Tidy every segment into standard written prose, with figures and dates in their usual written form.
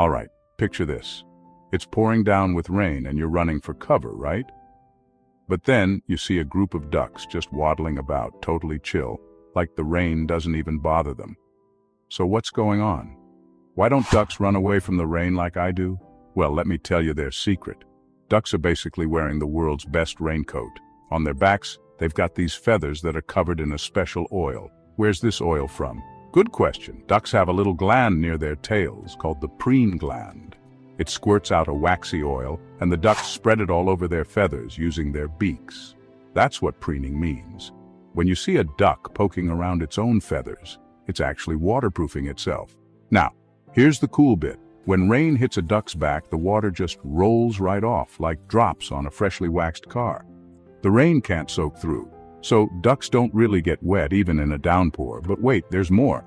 All right, picture this. It's pouring down with rain and you're running for cover, right? But then you see a group of ducks just waddling about, totally chill, like the rain doesn't even bother them. So what's going on? Why don't ducks run away from the rain like I do? Well, let me tell you their secret. Ducks are basically wearing the world's best raincoat. On their backs, they've got these feathers that are covered in a special oil. Where's this oil from? Good question. Ducks have a little gland near their tails called the preen gland. It squirts out a waxy oil, and the ducks spread it all over their feathers using their beaks. That's what preening means. When you see a duck poking around its own feathers, it's actually waterproofing itself. Now, here's the cool bit. When rain hits a duck's back, the water just rolls right off like drops on a freshly waxed car. The rain can't soak through, so ducks don't really get wet even in a downpour. But wait, there's more.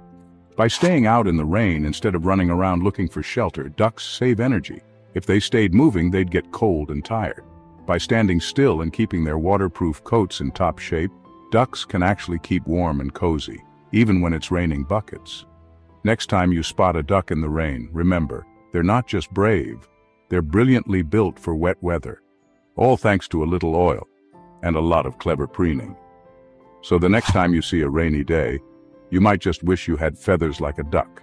By staying out in the rain instead of running around looking for shelter, ducks save energy. If they stayed moving, they'd get cold and tired. By standing still and keeping their waterproof coats in top shape, ducks can actually keep warm and cozy, even when it's raining buckets. Next time you spot a duck in the rain, remember, they're not just brave, they're brilliantly built for wet weather. All thanks to a little oil and a lot of clever preening. So the next time you see a rainy day, you might just wish you had feathers like a duck.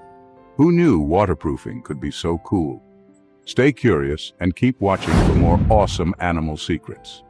Who knew waterproofing could be so cool? Stay curious and keep watching for more awesome animal secrets.